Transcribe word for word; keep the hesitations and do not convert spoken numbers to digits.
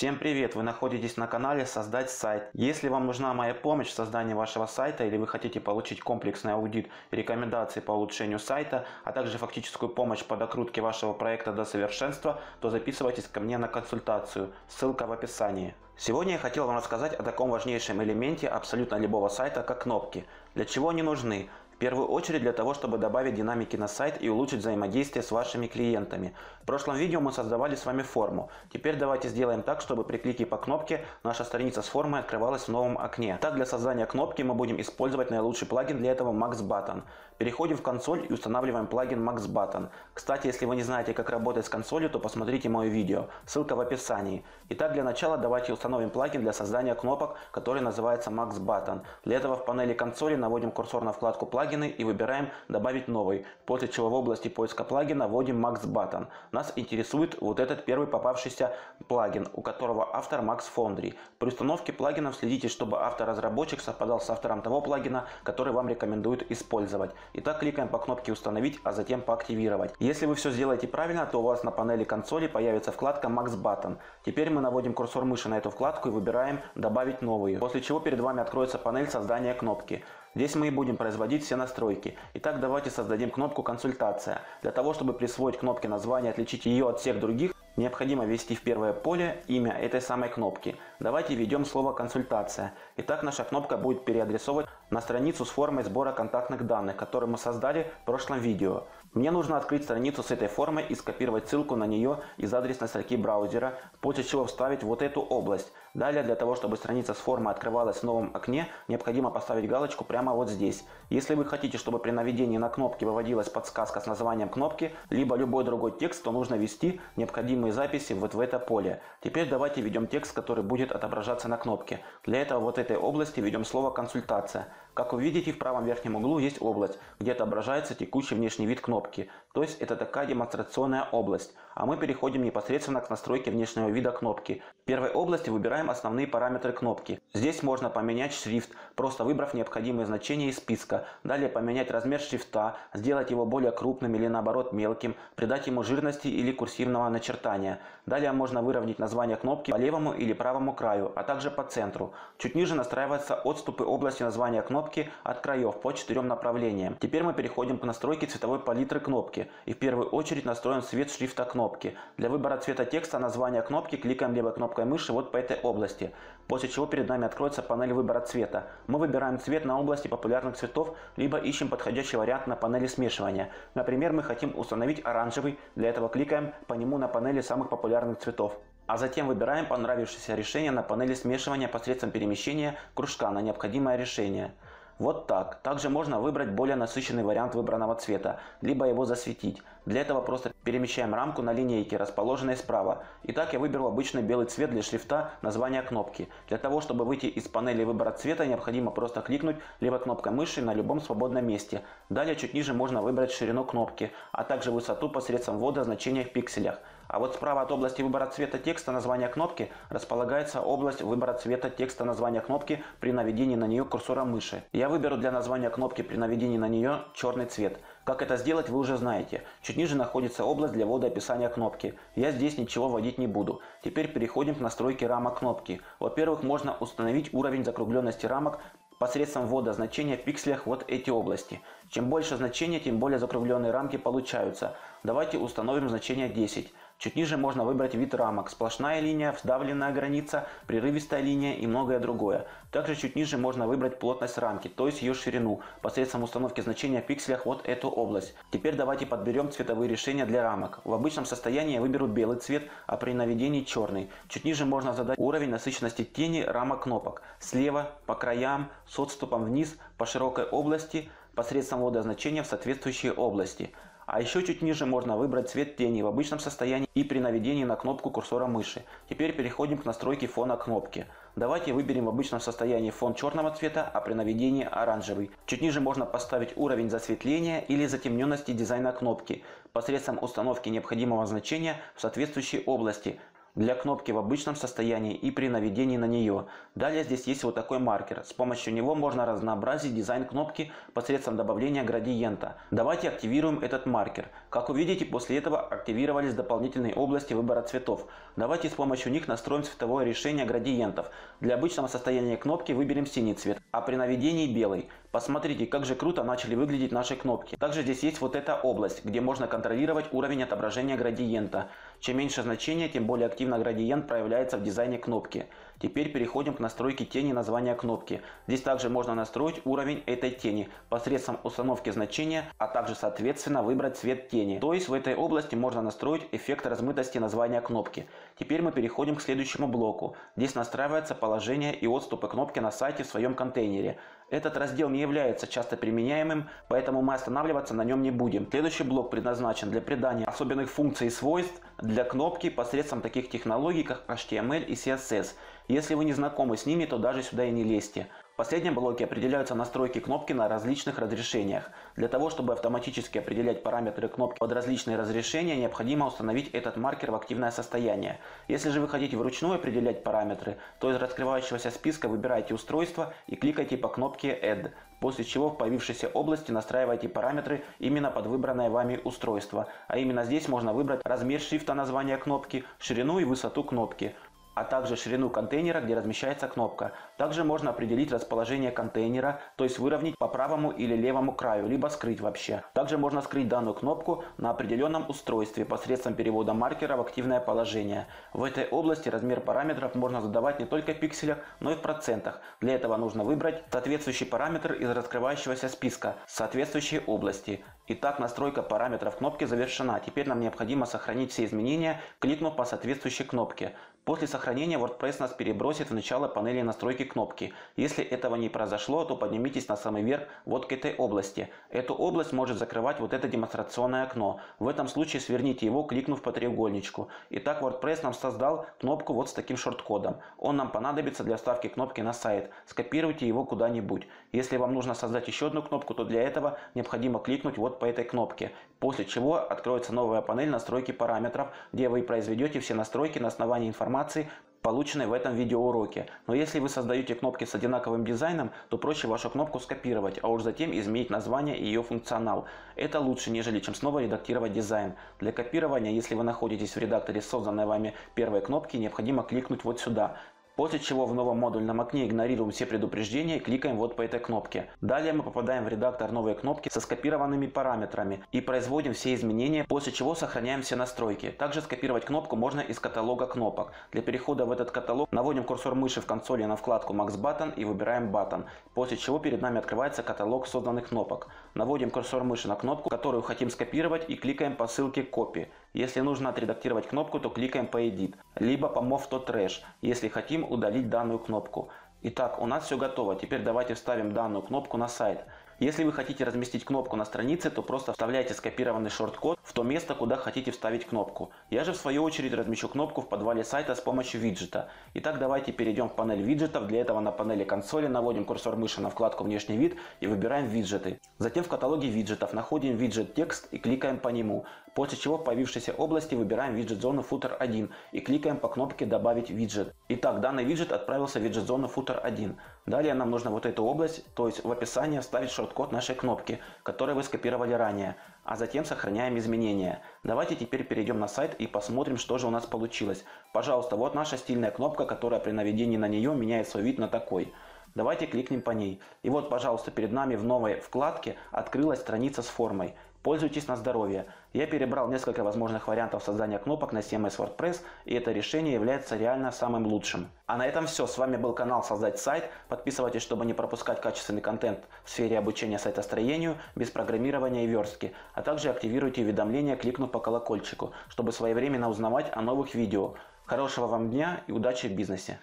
Всем привет! Вы находитесь на канале «Создать сайт». Если вам нужна моя помощь в создании вашего сайта или вы хотите получить комплексный аудит, рекомендации по улучшению сайта, а также фактическую помощь по докрутке вашего проекта до совершенства, то записывайтесь ко мне на консультацию. Ссылка в описании. Сегодня я хотел вам рассказать о таком важнейшем элементе абсолютно любого сайта, как кнопки. Для чего они нужны? В первую очередь для того, чтобы добавить динамики на сайт и улучшить взаимодействие с вашими клиентами. В прошлом видео мы создавали с вами форму. Теперь давайте сделаем так, чтобы при клике по кнопке наша страница с формой открывалась в новом окне. Так, для создания кнопки мы будем использовать наилучший плагин для этого — MaxButton. Переходим в консоль и устанавливаем плагин MaxButton. Кстати, если вы не знаете, как работать с консолью, то посмотрите мое видео. Ссылка в описании. Итак, для начала давайте установим плагин для создания кнопок, который называется MaxButton. Для этого в панели консоли наводим курсор на вкладку «Плагин» и выбираем «Добавить новый», после чего в области поиска плагина вводим MaxButton. Нас интересует вот этот первый попавшийся плагин, у которого автор Max Foundry. При установке плагинов следите, чтобы автор-разработчик совпадал с автором того плагина, который вам рекомендуют использовать. Итак, кликаем по кнопке «Установить», а затем по «Активировать». Если вы все сделаете правильно, то у вас на панели консоли появится вкладка MaxButton. Теперь мы наводим курсор мыши на эту вкладку и выбираем «Добавить новые», после чего перед вами откроется панель создания кнопки. Здесь мы и будем производить все настройки. Итак, давайте создадим кнопку «Консультация». Для того, чтобы присвоить кнопке название, отличить ее от всех других, необходимо ввести в первое поле имя этой самой кнопки. Давайте введем слово «Консультация». Итак, наша кнопка будет переадресовать на страницу с формой сбора контактных данных, которую мы создали в прошлом видео. Мне нужно открыть страницу с этой формой и скопировать ссылку на нее из адресной строки браузера, после чего вставить вот эту область. Далее, для того, чтобы страница с формой открывалась в новом окне, необходимо поставить галочку прямо вот здесь. Если вы хотите, чтобы при наведении на кнопки выводилась подсказка с названием кнопки, либо любой другой текст, то нужно ввести необходимые записи вот в это поле. Теперь давайте введем текст, который будет отображаться на кнопке. Для этого вот этой области введем слово «Консультация». Как вы видите, в правом верхнем углу есть область, где отображается текущий внешний вид кнопки. То есть это такая демонстрационная область. А мы переходим непосредственно к настройке внешнего вида кнопки. В первой области выбираем основные параметры кнопки. Здесь можно поменять шрифт, просто выбрав необходимые значения из списка. Далее поменять размер шрифта, сделать его более крупным или наоборот мелким, придать ему жирности или курсивного начертания. Далее можно выровнять название кнопки по левому или правому краю, а также по центру. Чуть ниже настраиваются отступы области названия кнопки от краев по четырем направлениям. Теперь мы переходим к настройке цветовой палитры кнопки и в первую очередь настроим цвет шрифта кнопки. Для выбора цвета текста названия кнопки кликаем левой кнопкой мыши вот по этой области, после чего перед нами откроется панель выбора цвета. Мы выбираем цвет на области популярных цветов, либо ищем подходящий вариант на панели смешивания. Например, мы хотим установить оранжевый, для этого кликаем по нему на панели самых популярных цветов. А затем выбираем понравившееся решение на панели смешивания посредством перемещения кружка на необходимое решение. Вот так. Также можно выбрать более насыщенный вариант выбранного цвета, либо его засветить. Для этого просто перемещаем рамку на линейке, расположенной справа. Итак, я выберу обычный белый цвет для шрифта названия кнопки. Для того, чтобы выйти из панели выбора цвета, необходимо просто кликнуть левой кнопкой мыши на любом свободном месте. Далее чуть ниже можно выбрать ширину кнопки, а также высоту посредством ввода значения в пикселях. А вот справа от области выбора цвета текста названия кнопки располагается область выбора цвета текста названия кнопки при наведении на нее курсора мыши. Я выберу для названия кнопки при наведении на нее черный цвет. Как это сделать, вы уже знаете. Чуть ниже находится область для ввода описания кнопки. Я здесь ничего вводить не буду. Теперь переходим к настройке рамок кнопки. Во-первых, можно установить уровень закругленности рамок посредством ввода значения в пикселях вот эти области. Чем больше значения, тем более закругленные рамки получаются. Давайте установим значение десять. Чуть ниже можно выбрать вид рамок: сплошная линия, вдавленная граница, прерывистая линия и многое другое. Также чуть ниже можно выбрать плотность рамки, то есть ее ширину, посредством установки значения в пикселях вот эту область. Теперь давайте подберем цветовые решения для рамок. В обычном состоянии я выберу белый цвет, а при наведении черный. Чуть ниже можно задать уровень насыщенности тени рамок кнопок. Слева, по краям, с отступом вниз, по широкой области, посредством ввода значения в соответствующие области. А еще чуть ниже можно выбрать цвет тени в обычном состоянии и при наведении на кнопку курсора мыши. Теперь переходим к настройке фона кнопки. Давайте выберем в обычном состоянии фон черного цвета, а при наведении оранжевый. Чуть ниже можно поставить уровень засветления или затемненности дизайна кнопки посредством установки необходимого значения в соответствующей области. для кнопки в обычном состоянии и при наведении на нее. Далее здесь есть вот такой маркер. С помощью него можно разнообразить дизайн кнопки посредством добавления градиента. Давайте активируем этот маркер. Как вы видите, после этого активировались дополнительные области выбора цветов. Давайте с помощью них настроим цветовое решение градиентов. Для обычного состояния кнопки выберем синий цвет, а при наведении белый. Посмотрите, как же круто начали выглядеть наши кнопки. Также здесь есть вот эта область, где можно контролировать уровень отображения градиента. Чем меньше значение, тем более активно градиент проявляется в дизайне кнопки. Теперь переходим к настройке тени названия кнопки. Здесь также можно настроить уровень этой тени посредством установки значения, а также соответственно выбрать цвет тени. То есть в этой области можно настроить эффект размытости названия кнопки. Теперь мы переходим к следующему блоку. Здесь настраивается положение и отступы кнопки на сайте в своем контейнере. Этот раздел не является часто применяемым, поэтому мы останавливаться на нем не будем. Следующий блок предназначен для придания особенных функций и свойств для кнопки посредством таких технологий, как эйч ти эм эль и си эс эс. Если вы не знакомы с ними, то даже сюда и не лезьте. В последнем блоке определяются настройки кнопки на различных разрешениях. Для того, чтобы автоматически определять параметры кнопки под различные разрешения, необходимо установить этот маркер в активное состояние. Если же вы хотите вручную определять параметры, то из раскрывающегося списка выбирайте устройство и кликайте по кнопке «Add», после чего в появившейся области настраивайте параметры именно под выбранное вами устройство. А именно здесь можно выбрать размер шрифта названия кнопки, ширину и высоту кнопки, а также ширину контейнера, где размещается кнопка. Также можно определить расположение контейнера, то есть выровнять по правому или левому краю, либо скрыть вообще. Также можно скрыть данную кнопку на определенном устройстве посредством перевода маркера в активное положение. В этой области размер параметров можно задавать не только в пикселях, но и в процентах. Для этого нужно выбрать соответствующий параметр из раскрывающегося списка соответствующей области. Итак, настройка параметров кнопки завершена. Теперь нам необходимо сохранить все изменения, кликнув по соответствующей кнопке. После сохранения WordPress нас перебросит в начало панели настройки кнопки. Если этого не произошло, то поднимитесь на самый верх вот к этой области. Эту область может закрывать вот это демонстрационное окно. В этом случае сверните его, кликнув по треугольничку. Итак, WordPress нам создал кнопку вот с таким шорт-кодом. Он нам понадобится для вставки кнопки на сайт. Скопируйте его куда-нибудь. Если вам нужно создать еще одну кнопку, то для этого необходимо кликнуть вот по этой кнопке. После чего откроется новая панель настройки параметров, где вы произведете все настройки на основании информации, полученной в этом видеоуроке. Но если вы создаете кнопки с одинаковым дизайном, то проще вашу кнопку скопировать, а уж затем изменить название и ее функционал. Это лучше, нежели чем снова редактировать дизайн. Для копирования, если вы находитесь в редакторе созданной вами первой кнопки, необходимо кликнуть вот сюда. После чего в новом модульном окне игнорируем все предупреждения и кликаем вот по этой кнопке. Далее мы попадаем в редактор новой кнопки со скопированными параметрами и производим все изменения, после чего сохраняем все настройки. Также скопировать кнопку можно из каталога кнопок. Для перехода в этот каталог наводим курсор мыши в консоли на вкладку MaxButton и выбираем Button, после чего перед нами открывается каталог созданных кнопок. Наводим курсор мыши на кнопку, которую хотим скопировать, и кликаем по ссылке Copy. Если нужно отредактировать кнопку, то кликаем по Edit, либо по Move to Trash, если хотим удалить данную кнопку. Итак, у нас все готово. Теперь давайте вставим данную кнопку на сайт. Если вы хотите разместить кнопку на странице, то просто вставляйте скопированный шорт-код в то место, куда хотите вставить кнопку. Я же в свою очередь размещу кнопку в подвале сайта с помощью виджета. Итак, давайте перейдем в панель виджетов. Для этого на панели консоли наводим курсор мыши на вкладку «Внешний вид» и выбираем виджеты. Затем в каталоге виджетов находим виджет «Текст» и кликаем по нему. После чего в появившейся области выбираем виджет зону «Footer один» и кликаем по кнопке «Добавить виджет». Итак, данный виджет отправился в виджет зону «Footer один». Далее нам нужно вот эту область, то есть в описание вставить шорт-код код нашей кнопки, который вы скопировали ранее, а затем сохраняем изменения. Давайте теперь перейдем на сайт и посмотрим, что же у нас получилось. Пожалуйста, вот наша стильная кнопка, которая при наведении на нее меняет свой вид на такой. Давайте кликнем по ней. И вот, пожалуйста, перед нами в новой вкладке открылась страница с формой. Пользуйтесь на здоровье. Я перебрал несколько возможных вариантов создания кнопок на си эм эс WordPress, и это решение является реально самым лучшим. А на этом все. С вами был канал «Создать сайт». Подписывайтесь, чтобы не пропускать качественный контент в сфере обучения сайтостроению, без программирования и верстки. А также активируйте уведомления, кликнув по колокольчику, чтобы своевременно узнавать о новых видео. Хорошего вам дня и удачи в бизнесе.